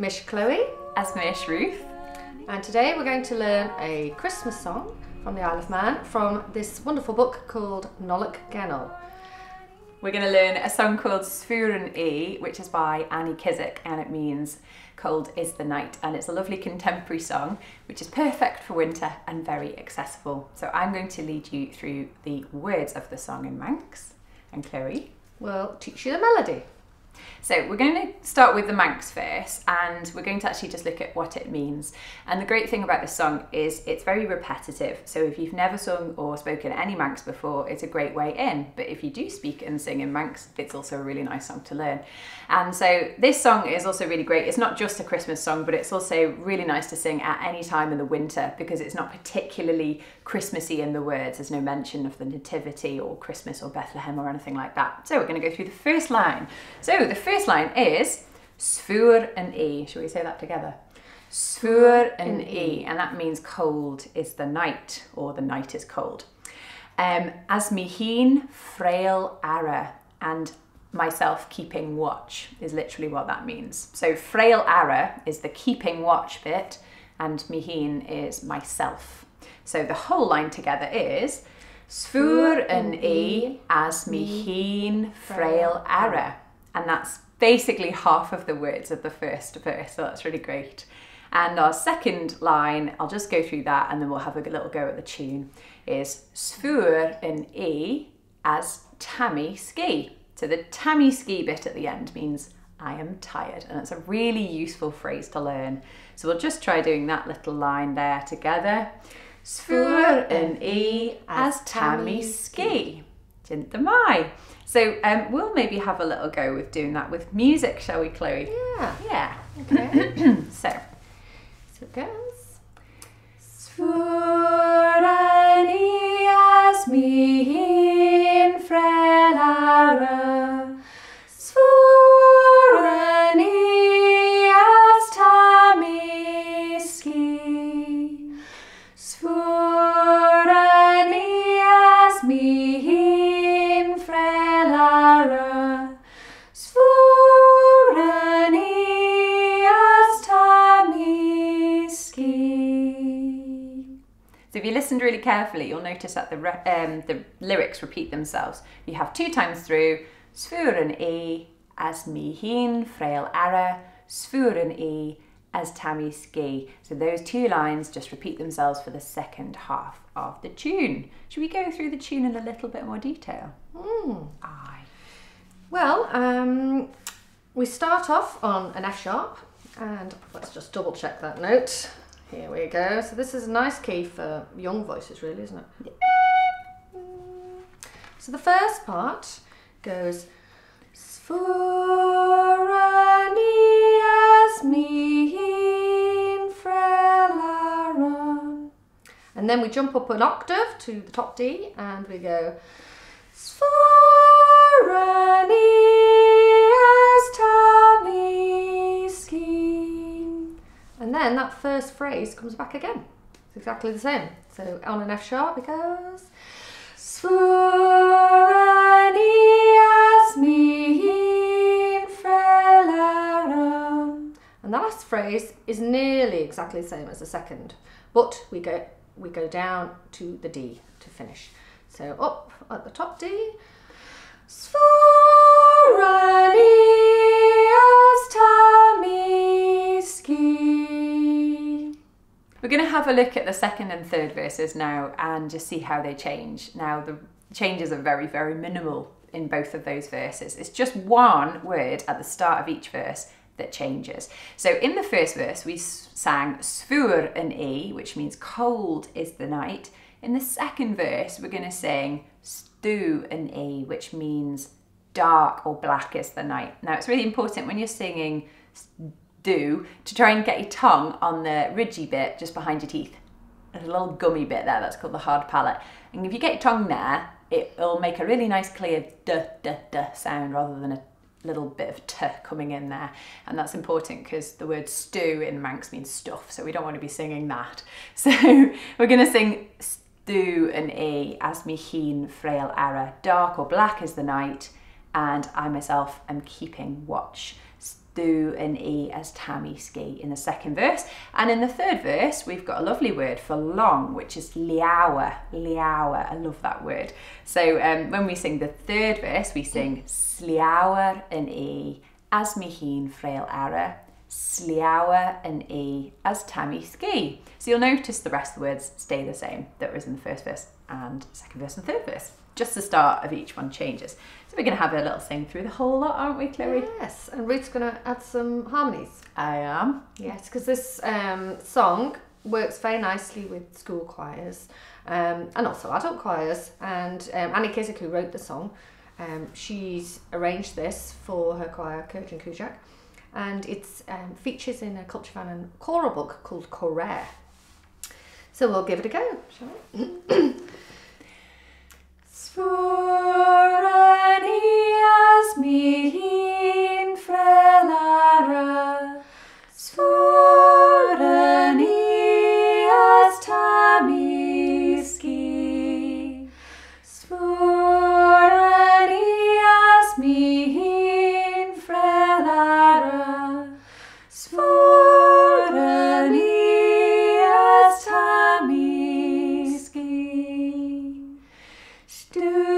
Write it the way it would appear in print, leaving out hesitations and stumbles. Mish Chloe. As Mish Ruth. And today we're going to learn a Christmas song from the Isle of Man from this wonderful book called Nollick Ghennal. We're going to learn a song called S'feayr yn Oie, which is by Annie Kissack, and it means cold is the night, and it's a lovely contemporary song which is perfect for winter and very accessible. So I'm going to lead you through the words of the song in Manx, and Chloe will teach you the melody. So we're going to start with the Manx verse, and we're going to actually just look at what it means. And the great thing about this song is it's very repetitive. So if you've never sung or spoken any Manx before, it's a great way in. But if you do speak and sing in Manx, it's also a really nice song to learn. And so this song is also really great. It's not just a Christmas song, but it's also really nice to sing at any time in the winter because it's not particularly Christmassy in the words. There's no mention of the Nativity or Christmas or Bethlehem or anything like that. So we're going to go through the first line. So the first line is S'feayr yn Oie. Shall we say that together? S'feayr yn Oie, and that means cold is the night, or the night is cold. As mi hun frail ara, and myself keeping watch is literally what that means. So frail ara is the keeping watch bit, and mi hun is myself. So the whole line together is S'feayr yn Oie as mi hun frail ara. And that's basically half of the words of the first verse, so that's really great. And our second line, I'll just go through that and then we'll have a little go at the tune, is S'feayr yn Oie as Tammy Ski. So the Tammy Ski bit at the end means I am tired, and it's a really useful phrase to learn. So we'll just try doing that little line there together. S'feayr yn Oie as Tammy Ski. Didn't the my. So we'll maybe have a little go with doing that with music, shall we, Chloe? Yeah. Yeah. Okay. So it goes. S'feayr yn Oie as mi hun frail ara. S'feayr yn Oie as Tammy Ski. S'feayr yn Oie as mi hun. So if you listened really carefully, you'll notice that the lyrics repeat themselves. You have two times through, S'feayr yn Oie as mi hun frail ara, S'feayr yn Oie as Tammy Ski. So those two lines just repeat themselves for the second half of the tune. Should we go through the tune in a little bit more detail? Aye. Well, we start off on an F sharp, and let's just double check that note. Here we go. So this is a nice key for young voices, really, isn't it? Yeah. So the first part goes S'feayr yn Oie as mi hun frail ara, and then we jump up an octave to the top D and we go S'feayr yn Oie as Tammy Ski. And then that first phrase comes back again. It's exactly the same. So on an F sharp it goes S'feayr yn Oie as mi hun frail ara. And the last phrase is nearly exactly the same as the second, but we go down to the D to finish. So up at the top D, S'feayr yn Oie as Tammy Ski. We're going to have a look at the second and third verses now and just see how they change. Now the changes are very, very minimal in both of those verses. It's just one word at the start of each verse that changes. So in the first verse we sang S'feayr yn Oie, which means cold is the night. In the second verse we're going to sing Stew yn Oie, which means dark or black is the night. Now it's really important when you're singing do to try and get your tongue on the ridgy bit just behind your teeth. There's a little gummy bit there, that's called the hard palate. And if you get your tongue there, it'll make a really nice clear duh, duh, duh sound rather than a little bit of t coming in there. And that's important because the word stew in Manx means stuff, so we don't want to be singing that. So we're going to sing S'feayr yn Oie as mi hun frail ara, dark or black is the night, and I myself am keeping watch. do an E as Tammy Ski in the second verse. And in the third verse, we've got a lovely word for long, which is Liawa, Liawa. I love that word. So when we sing the third verse, we sing Sliawa an E as Mihin Frail Ara, Sliawa an E as Tammy Ski. So you'll notice the rest of the words stay the same that was in the first verse and second verse and third verse. Just the start of each one changes. So we're going to have a little sing through the whole lot, aren't we, Chloe? Yes, and Ruth's going to add some harmonies. I am. Yes, because this song works very nicely with school choirs and also adult choirs. And Annie Kissack, who wrote the song, she's arranged this for her choir, Kirch and Kujak. And it features in a Culture Vannin choral book called Chorair. So we'll give it a go, shall we? S'feayr yn Oie as Mihin Frail Ara, s'feayr yn Oie as Tammy Ski, s'feayr yn Oie as Mihin Frail Ara, s'feayr yn Oie as Tammy Ski. Do